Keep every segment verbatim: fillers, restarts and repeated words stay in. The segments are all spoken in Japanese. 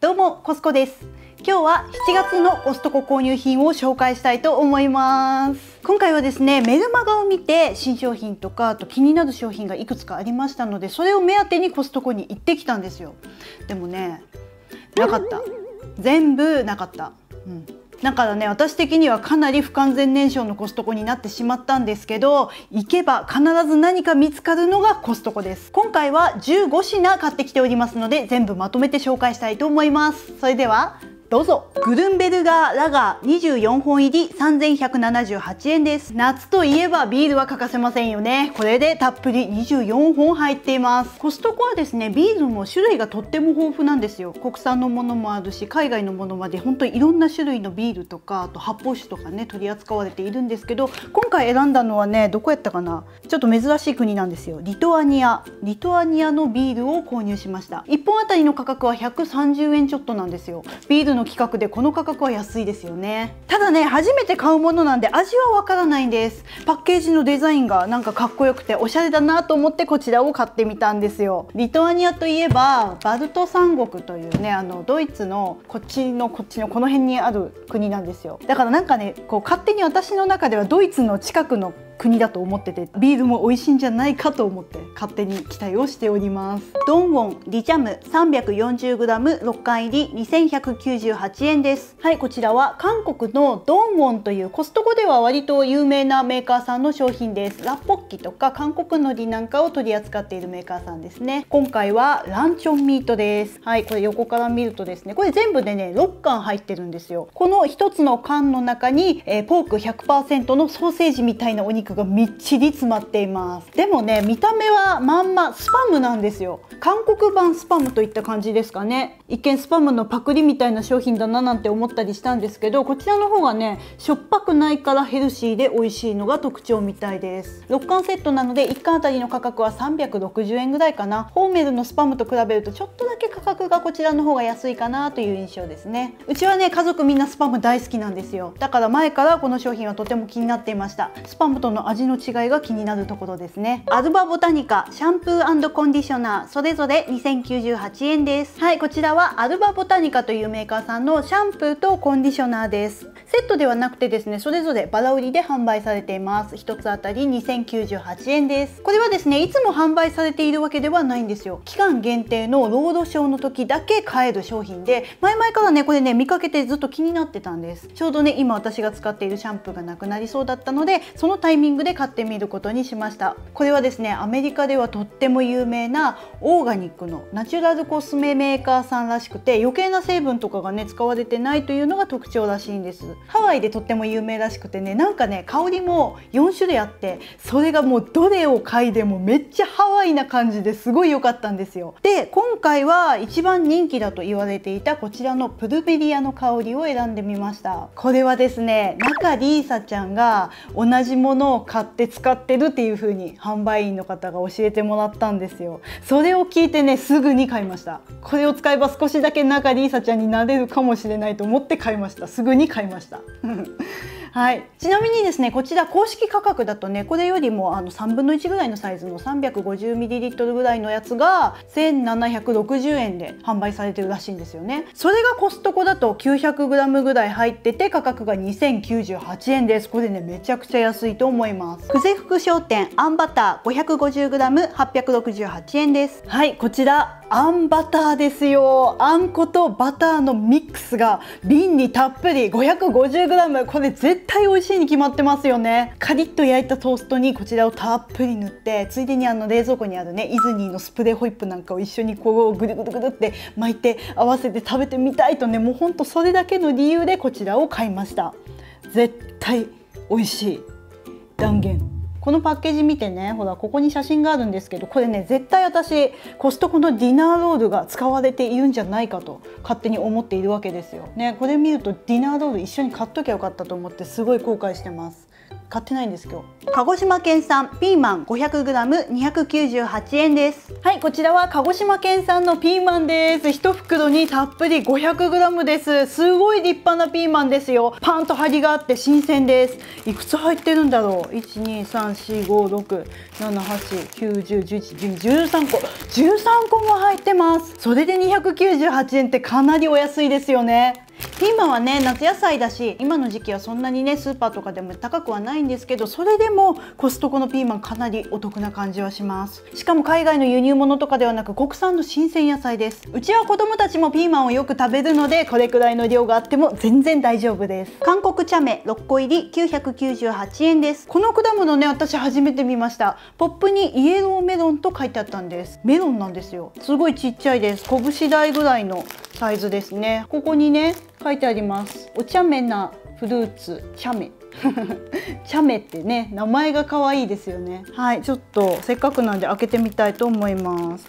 どうもコスコです。今日はしちがつのコストコ購入品を紹介したいと思います。今回はですね、メルマガを見て新商品とかあと気になる商品がいくつかありましたので、それを目当てにコストコに行ってきたんですよ。でもね、なかった。全部なかった、うん、だからね、私的にはかなり不完全燃焼のコストコになってしまったんですけど、行けば必ず何か見つかるのがコストコです。今回はじゅうごしな買ってきておりますので、全部まとめて紹介したいと思います。それではどうぞ。グルンベルガーラガーにじゅうよんほん入りさんぜんひゃくななじゅうはちえんです。夏といえばビールは欠かせませんよね。これでたっぷりにじゅうよんほん入っています。コストコはですね、ビールも種類がとっても豊富なんですよ。国産のものもあるし、海外のものまで本当にいろんな種類のビールとか、あと発泡酒とかね、取り扱われているんですけど、今回選んだのはね、どこやったかな、ちょっと珍しい国なんですよ。リトアニアリトアニアのビールを購入しました。いっぽんあたりの価格はひゃくさんじゅうえんちょっとなんですよ。ビールの企画でこの価格は安いですよね。ただね、初めて買うものなんで味はわからないんです。パッケージのデザインがなんかかっこよくておしゃれだなと思って、こちらを買ってみたんですよ。リトアニアといえばバルト三国というね、あのドイツのこっちのこっちのこの辺にある国なんですよ。だからなんかね、こう勝手に私の中ではドイツの近くの国だと思ってて、ビールも美味しいんじゃないかと思って勝手に期待をしております。ドンウォンリジャム さんびゃくよんじゅうグラムろっかん入りにせんひゃくきゅうじゅうはちえんです。はい、こちらは韓国のドンウォンというコストコでは割と有名なメーカーさんの商品です。ラッポッキとか韓国のりなんかを取り扱っているメーカーさんですね。今回はランチョンミートです。はい、これ横から見るとですね、これ全部でねろっかん入ってるんですよ。このひとつの缶の中に、えー、ポーク ひゃくパーセント のソーセージみたいなお肉がみっちり詰まっています。でもね、見た目はまんまスパムなんですよ。韓国版スパムといった感じですかね。一見スパムのパクリみたいな商品だななんて思ったりしたんですけど、こちらの方がね、しょっぱくないからヘルシーで美味しいのが特徴みたいです。ろっかんセットなのでいっかんあたりの価格はさんびゃくろくじゅうえんぐらいかな。ホーメルのスパムと比べるとちょっとだけ価格がこちらの方が安いかなという印象ですね。うちはね、家族みんなスパム大好きなんですよ。だから前からこの商品はとても気になっていました。スパムとの味の違いが気になるところですね。アルバボタニカシャンプー&コンディショナーそれぞれにせんきゅうじゅうはちえんです。はい、こちらはアルバボタニカというメーカーさんのシャンプーとコンディショナーです。セットではなくてですね、それぞれバラ売りで販売されています。ひとつあたりにせんきゅうじゅうはちえんです。これはですね、いつも販売されているわけではないんですよ。期間限定のロードショーの時だけ買える商品で、前々からねこれね見かけてずっと気になってたんです。ちょうどね、今私が使っているシャンプーがなくなりそうだったので、そのタイミングタイミングで買ってみることにしました。これはですね、アメリカではとっても有名なオーガニックのナチュラルコスメメーカーさんらしくて、余計な成分とかがね使われてないというのが特徴らしいんです。ハワイでとっても有名らしくてね、なんかね香りもよんしゅるいあって、それがもうどれを嗅いでもめっちゃハワイな感じですごい良かったんですよ。で、今回は一番人気だと言われていたこちらのプルベリアの香りを選んでみました。これはですね、中里依紗ちゃんが同じものをを買って使ってるっていう風に販売員の方が教えてもらったんですよ。それを聞いてね、すぐに買いました。これを使えば少しだけ中里依紗ちゃんになれるかもしれないと思って買いました。すぐに買いましたはい、ちなみにですね、こちら公式価格だとね、これよりもあのさんぶんのいちぐらいのサイズの さんびゃくごじゅうミリリットル ぐらいのやつがせんななひゃくろくじゅうえんで販売されてるらしいんですよね。それがコストコだと きゅうひゃくグラム ぐらい入ってて、価格がにせんきゅうじゅうはちえんです。これね、めちゃくちゃ安いと思います。久世福商店あんバター ごひゃくごじゅうグラムはっぴゃくろくじゅうはちえんです。はい、こちらあんバターですよ。あんことバターのミックスが瓶にたっぷり ごひゃくごじゅうグラム、 これ絶対美味しいに決まってますよね。カリッと焼いたトーストにこちらをたっぷり塗って、ついでにあの冷蔵庫にあるねイズニーのスプレーホイップなんかを一緒にこうぐるぐるぐるって巻いて合わせて食べてみたいとね、もうほんとそれだけの理由でこちらを買いました。絶対美味しい断言。このパッケージ見てね、ほらここに写真があるんですけど、これね絶対私コストコのディナーロールが使われているんじゃないかと勝手に思っているわけですよね。これ見るとディナーロール一緒に買っときゃよかったと思ってすごい後悔してます。買ってないんです今日。鹿児島県産ピーマン ごひゃくグラムにひゃくきゅうじゅうはちえんです。はい、こちらは鹿児島県産のピーマンです。一袋にたっぷり ごひゃくグラム です。すごい立派なピーマンですよ。パンと張りがあって新鮮です。いくつ入ってるんだろう。いち に さん し ご ろく なな はち きゅう じゅう じゅういち じゅうに じゅうさんこじゅうさんこも入ってます。それでにひゃくきゅうじゅうはちえんってかなりお安いですよね。ピーマンはね、夏野菜だし今の時期はそんなにねスーパーとかでも高くはないんですけど、それでもコストコのピーマンかなりお得な感じはします。しかも海外の輸入物とかではなく国産の新鮮野菜です。うちは子供たちもピーマンをよく食べるので、これくらいの量があっても全然大丈夫です。韓国茶芽ろっこいりきゅうひゃくきゅうじゅうはちえんです。この果物ね、私初めて見ました。ポップにイエローメロンと書いてあったんです。メロンなんですよ。すごいちっちゃいです。拳大ぐらいのサイズですね。ここにね書いてあります。お茶目なフルーツ、茶目。茶目ってね、名前が可愛いですよね。はい、ちょっとせっかくなんで開けてみたいと思います。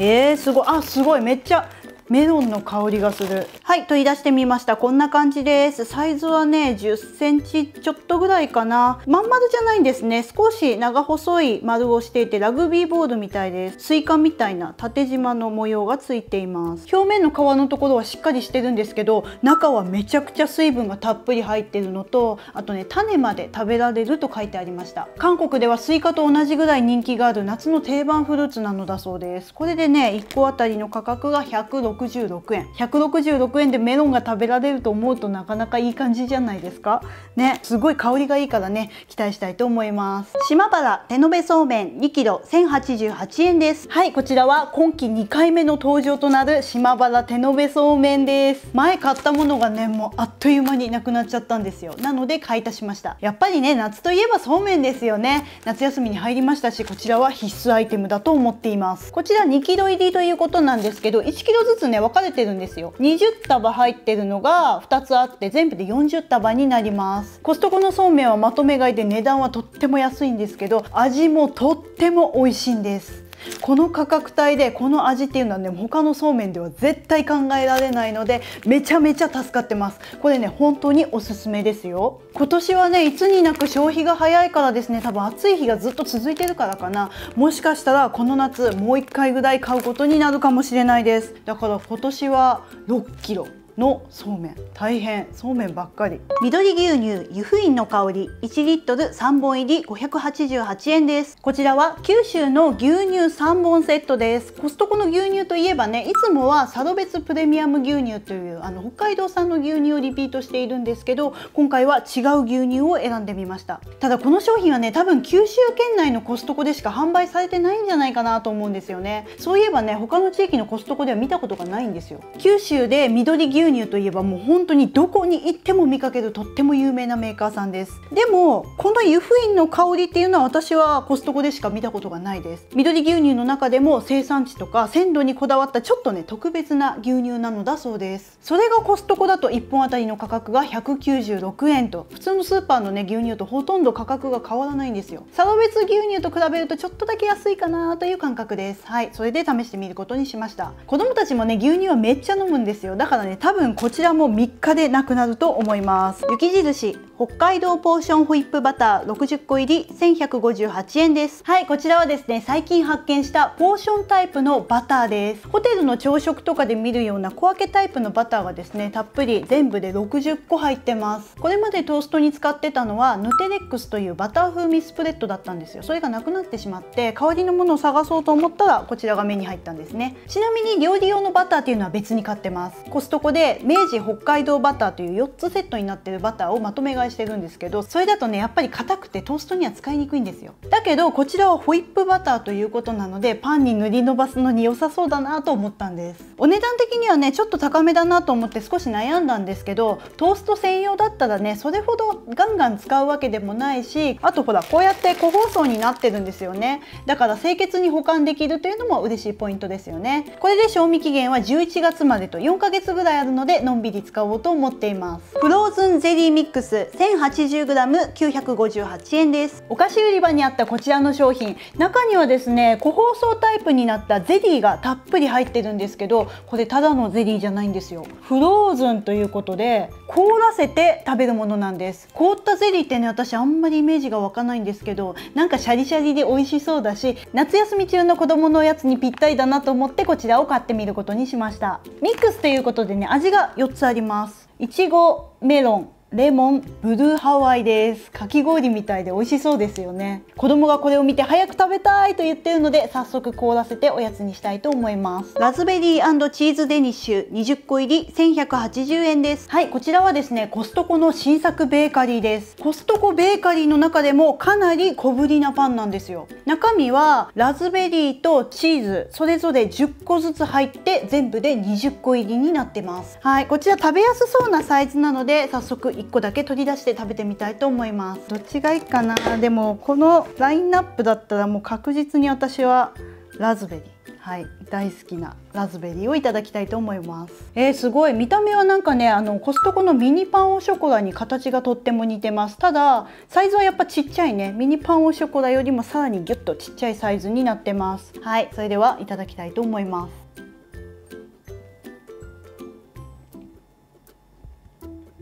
えー、すごい、あ、すごい、めっちゃ。メロンの香りがする。はい、取り出してみました。こんな感じです。サイズはねじゅっセンチちょっとぐらいかな。まん丸じゃないんですね。少し長細い丸をしていてラグビーボールみたいです。スイカみたいな縦縞の模様がついています。表面の皮のところはしっかりしてるんですけど、中はめちゃくちゃ水分がたっぷり入ってるのと、あとね種まで食べられると書いてありました。韓国ではスイカと同じぐらい人気がある夏の定番フルーツなのだそうです。これでねいっこあたりの価格がひゃくろくじゅうろくえん。ひゃくろくじゅうろくえんでメロンが食べられると思うとなかなかいい感じじゃないですかね。すごい香りがいいからね期待したいと思います。島原手延べそうめん にキロ せんはちじゅうはちえんです。はい、こちらは今季にかいめの登場となる島原手延べそうめんです。前買ったものがねもうあっという間になくなっちゃったんですよ。なので買い足しました。やっぱりね夏といえばそうめんですよね。夏休みに入りましたし、こちらは必須アイテムだと思っています。こちらにキロいりということなんですけど、いちキロずつね分かれてるんですよ。にじゅうたば入ってるのがふたつあって、全部でよんじゅうたばになります。コストコのそうめんはまとめ買いで値段はとっても安いんですけど、味もとっても美味しいんです。この価格帯でこの味っていうのはね他のそうめんでは絶対考えられないので、めちゃめちゃ助かってます。これね本当におすすめですよ。今年はねいつになく消費が早いからですね、多分暑い日がずっと続いてるからかな、もしかしたらこの夏もういっかいぐらい買うことになるかもしれないです。だから今年はろっキロのそうめん、大変そうめんばっかり。緑牛乳湯布院の香りいちリットルさんぼんいりごひゃくはちじゅうはちえんです。こちらは九州の牛乳さんぼんセットです。コストコの牛乳といえばね、いつもは佐渡別プレミアム牛乳というあの北海道産の牛乳をリピートしているんですけど、今回は違う牛乳を選んでみました。ただこの商品はね多分九州圏内のコストコでしか販売されてないんじゃないかなと思うんですよね。そういえばね他の地域のコストコでは見たことがないんですよ。九州で緑牛牛乳といえばもう本当にどこに行っても見かけるとっても有名なメーカーさんです。でもこの湯布院の香りっていうのは私はコストコでしか見たことがないです。緑牛乳の中でも生産地とか鮮度にこだわったちょっとね特別な牛乳なのだそうです。それがコストコだといっぽんあたりの価格がひゃくきゅうじゅうろくえんと、普通のスーパーのね牛乳とほとんど価格が変わらないんですよ。佐渡別牛乳と比べるとちょっとだけ安いかなという感覚です。はい、それで試してみることにしました。子供たちもね牛乳はめっちゃ飲むんですよ。だからね多分こちらもみっかでなくなると思います。雪印北海道ポーションホイップバターろくじゅっこいりせんひゃくごじゅうはちえんです。はい、こちらはですね最近発見したポーションタイプのバターです。ホテルの朝食とかで見るような小分けタイプのバターがですねたっぷり全部でろくじゅっこ入ってます。これまでトーストに使ってたのはヌテレックスというバター風味スプレッドだったんですよ。それがなくなってしまって代わりのものを探そうと思ったらこちらが目に入ったんですね。ちなみに料理用のバターっていうのは別に買ってます。コストコで明治北海道バターというよっつセットになってるバターをまとめ買いしてるんですけど、それだとねやっぱり硬くてトーストには使いにくいんですよ。だけどこちらはホイップバターということなのでパンに塗りのばすのに良さそうだなと思ったんです。お値段的にはねちょっと高めだなと思って少し悩んだんですけど、トースト専用だったらねそれほどガンガン使うわけでもないし、あとほらこうやって個包装になってるんですよね。だから清潔に保管できるというのも嬉しいポイントですよね。これで賞味期限はじゅういちがつまでとよんかげつぐらいあるのでのでのんびり使おうと思っています。フローズンゼリーミックス せんはちじゅうグラム きゅうひゃくごじゅうはちえんです。お菓子売り場にあったこちらの商品、中にはですね個包装タイプになったゼリーがたっぷり入ってるんですけど、これただのゼリーじゃないんですよ。フローズンということで凍らせて食べるものなんです。凍ったゼリーってね、私あんまりイメージが湧かないんですけど、なんかシャリシャリで美味しそうだし、夏休み中の子供のおやつにぴったりだなと思ってこちらを買ってみることにしました。ミックスということでね、味がよっつあります。いちご、メロン、レモン、ブルーハワイです。かき氷みたいで美味しそうですよね。子供がこれを見て早く食べたいと言ってるので、早速凍らせておやつにしたいと思います。ラズベリー&チーズデニッシュにじゅっこいりせんひゃくはちじゅうえんです。はい、こちらはですね、コストコの新作ベーカリーです。コストコベーカリーの中でもかなり小ぶりなパンなんですよ。中身はラズベリーとチーズそれぞれじゅっこずつ入って、全部でにじゅっこいりになってます。はい、こちら食べやすそうなサイズなので、早速いっこだけ取り出して食べてみたいと思います。どっちがいいかな。でもこのラインナップだったらもう確実に私はラズベリー、はい、大好きなラズベリーをいただきたいと思います。えー、すごい見た目はなんかね、あのコストコのミニパンオショコラに形がとっても似てます。ただサイズはやっぱちっちゃいね。ミニパンオショコラよりもさらにギュッとちっちゃいサイズになってます。はい、それではいただきたいと思います。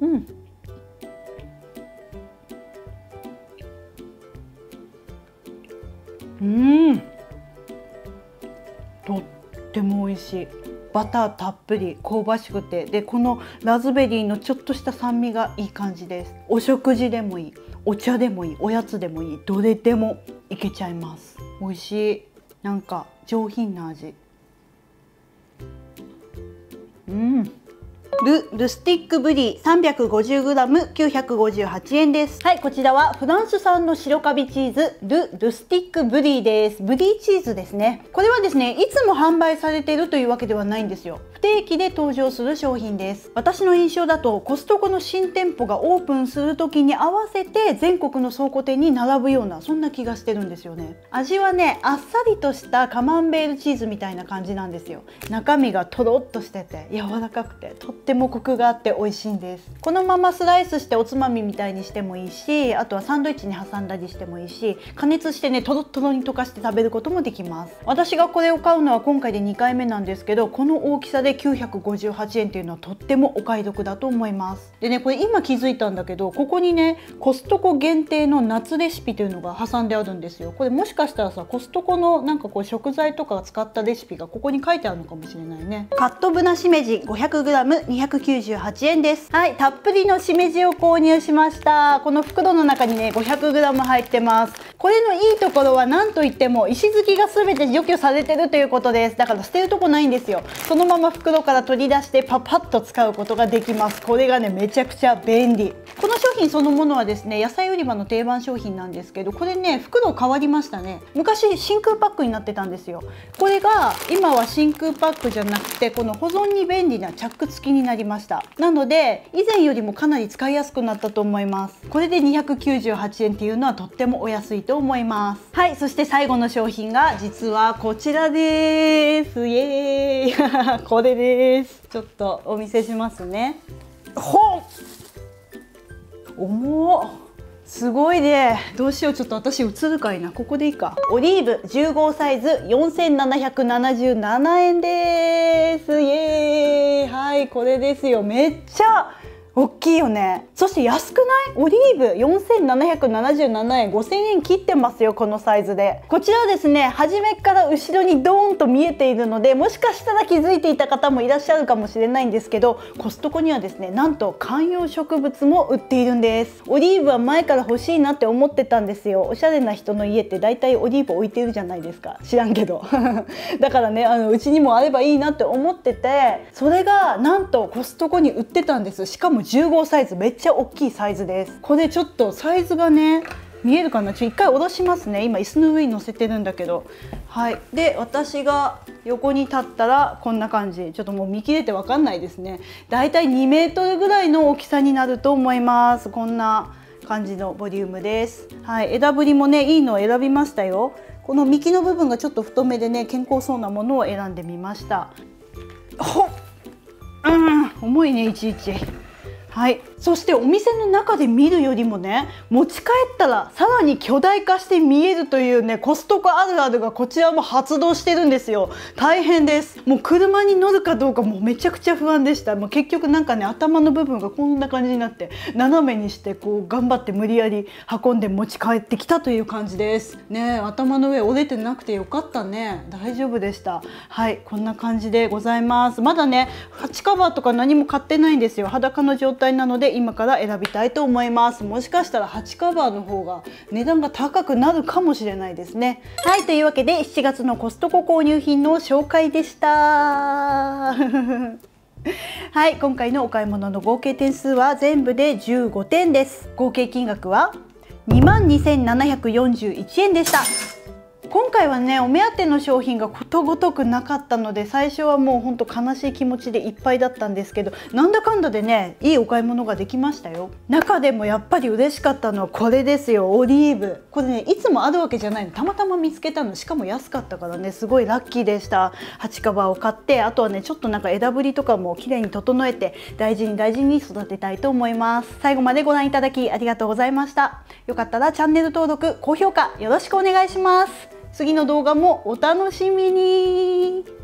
うん。うーん、とっても美味しい。バターたっぷり、香ばしくて、でこのラズベリーのちょっとした酸味がいい感じです。お食事でもいい、お茶でもいい、おやつでもいい、どれでもいけちゃいます。美味しい。なんか上品な味。うん、ル・ルスティックブリー さんびゃくごじゅうグラム きゅうひゃくごじゅうはちえんです。はい、こちらはフランス産の白カビチーズル・ルスティックブリーです。ブリーチーズですね。これはですね、いつも販売されているというわけではないんですよ。不定期で登場する商品です。私の印象だと、コストコの新店舗がオープンする時に合わせて全国の倉庫店に並ぶような、そんな気がしてるんですよね。味はね、あっさりとしたカマンベールチーズみたいな感じなんですよ。中身がとろっとしてて柔らかくて、とってももコクがあって美味しいんです。このままスライスしておつまみみたいにしてもいいし、あとはサンドイッチに挟んだりしてもいいし、加熱してね、とろとろに溶かして食べることもできます。私がこれを買うのは今回でにかいめなんですけど、この大きさできゅうひゃくごじゅうはちえんっていうのはとってもお買い得だと思います。でね、これ今気づいたんだけど、ここにね、コストコ限定の夏レシピというのが挟んであるんですよ。これもしかしたらさ、コストコのなんかこう食材とか使ったレシピがここに書いてあるのかもしれないね。カットぶなしめじ ごひゃくグラム にひゃくきゅうじゅうはちえんです。はい、たっぷりのしめじを購入しました。この袋の中にね、ごひゃくグラム 入ってます。これのいいところは何といっても石突きが全て除去されてるということです。だから捨てるとこないんですよ。そのまま袋から取り出してパパッと使うことができます。これがね、めちゃくちゃ便利。この商品そのものはですね、野菜売り場の定番商品なんですけど、これね、袋変わりましたね。昔真空パックになってたんですよ。これが今は真空パックじゃなくて、この保存に便利なチャック付きになりました。なので以前よりもかなり使いやすくなったと思います。これでにひゃくきゅうじゅうはちえんっていうのはとってもお安いと思います。はい、そして最後の商品が実はこちらです。イエーイこれです。ちょっとお見せしますね。ほっ、重っ、すごいね。どうしよう、ちょっと私映るかいな。ここでいいか。オリーブじゅうごサイズ よんせんななひゃくななじゅうななえんです。イエーイ。はい、これですよ。めっちゃ大きいよね。そして安くない？オリーブよんせんななひゃくななじゅうななえん、ごせんえん切ってますよ、このサイズで。こちらはですね、初めから後ろにドーンと見えているので、もしかしたら気づいていた方もいらっしゃるかもしれないんですけど、コストコにはですね、なんと観葉植物も売っているんです。オリーブは前から欲しいなって思ってたんですよ。おしゃれな人の家って大体オリーブ置いてるじゃないですか。知らんけどだからね、あのうちにもあればいいなって思ってて、それがなんとコストコに売ってたんです。しかもじゅうごサイズ、めっちゃ大きいサイズです。これちょっとサイズがね、見えるかな。ちょっと一回下ろしますね。今椅子の上に乗せてるんだけど、はい、で私が横に立ったらこんな感じ。ちょっともう見切れて分かんないですね。だいたいにメートルぐらいの大きさになると思います。こんな感じのボリュームです。はい、枝ぶりもね、いいのを選びましたよ。この幹の部分がちょっと太めでね、健康そうなものを選んでみました。ほっ、うん、重いね、いちいち。はい、そしてお店の中で見るよりもね、持ち帰ったらさらに巨大化して見えるというね、コストコあるあるがこちらも発動してるんですよ。大変です。もう車に乗るかどうかもうめちゃくちゃ不安でした。もう結局なんかね、頭の部分がこんな感じになって斜めにしてこう頑張って無理やり運んで持ち帰ってきたという感じですね。頭の上折れてなくてよかったね。大丈夫でした。はい、こんな感じでございます。まだねハッチカバーとか何も買ってないんですよ。裸の状態なので今から選びたいと思います。もしかしたらハッチカバーの方が値段が高くなるかもしれないですね。はい、というわけでしちがつのコストコ購入品の紹介でした。はい、今回のお買い物の合計点数は全部でじゅうごてんです。合計金額は にまんにせんななひゃくよんじゅういちえんでした。今回はねお目当ての商品がことごとくなかったので、最初はもうほんと悲しい気持ちでいっぱいだったんですけど、なんだかんだでねいいお買い物ができましたよ。中でもやっぱり嬉しかったのはこれですよ、オリーブ。これねいつもあるわけじゃないの、たまたま見つけたの。しかも安かったからねすごいラッキーでした。ハチカバーを買って、あとはねちょっとなんか枝ぶりとかも綺麗に整えて大事に大事に育てたいと思います。最後までご覧いただきありがとうございました。よかったらチャンネル登録、高評価よろしくお願いします。次の動画もお楽しみに。